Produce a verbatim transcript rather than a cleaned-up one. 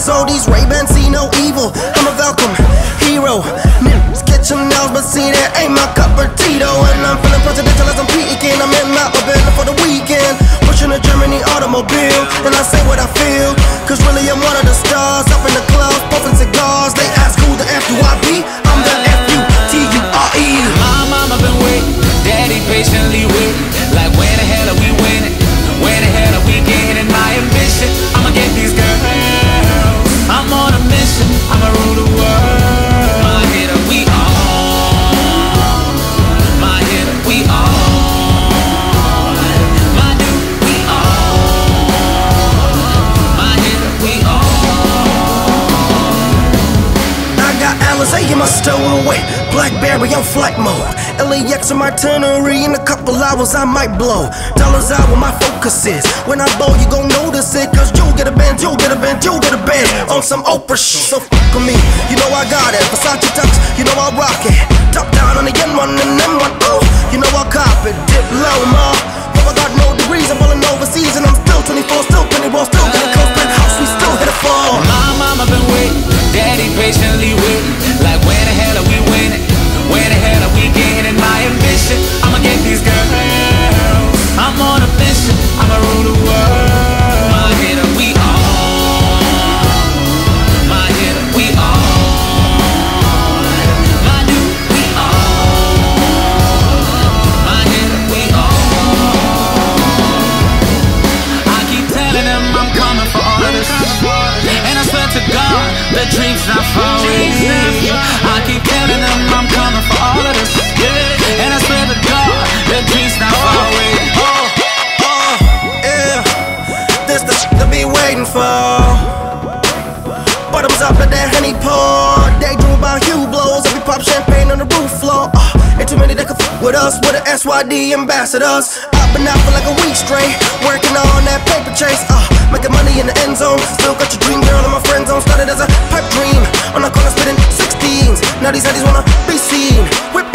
sold these Ray-Bans, see no evil. I'm a Valcom hero. Nips catch them nails, but see that ain't my cup or Tito. And I'm feeling presidential as I'm peeking. I'm in my oven for the weekend, pushing a Germany automobile, and I say what I feel. Cause really I'm one of the stars up in the clubs, puffing cigars. They ask who the F do I be? I'm the F U T U R E. My mama been waiting, daddy patiently waiting. Like where the hell are we winning? Where the hell are we getting my ambition? I'ma get these girls, I'm on a mission, I'ma rule the world. My hitter, we on. My hitter, we on. My dude, we on. My hitter, we on. I got Alizé in my stowaway, Blackberry on flight mode, L A X on itinerary. In a couple hours I might blow dollars out where my focus is. When I blow you gon' notice it, cause you'll get a band, you'll get a band, you'll get a band on some Oprah shit. So fuck with me, you know I got it. Versace tux, you know I rock it. Top down on the N one and M one, ooh, you know I cop it. Dip low, ma, but I got no degrees. I'm rolling overseas and I'm still twenty-four, still penny raw, still getting close, penthouse, we still hit a fall. My mama been waiting, daddy patiently waiting. Like where the hell are we winning? Where the hell are we getting my ambition? I'ma get these girls, I'm on a mission, I'ma rule the world. My hitter, we on. My hitter, we on. My dude, we on. My hitter, we on. I keep telling them I'm coming for all this, and I swear to God, the dream's not far away. I keep telling them I'm coming for all of this, yeah. And I swear to God, the dream's not far away. Oh, oh, yeah. This the shit to be waiting for. Bottoms up at that honey pour. Daydream about Hublots, every pop champagne on the roof floor. Uh, ain't too many that can f with us, with the S Y D ambassadors. I've been out for like a week straight, working on that paper chase. Uh, making money in the end zone, still got your dream girl in my friend zone. Started as a pipe dream, on the corner spitting sixteens. Now these ladies wanna be seen. Whip